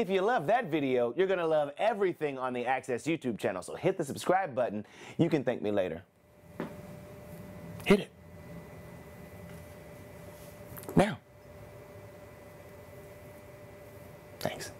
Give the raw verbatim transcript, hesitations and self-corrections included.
If you love that video, you're gonna love everything on the Access YouTube channel, so hit the subscribe button. You can thank me later. Hit it. Now. Thanks.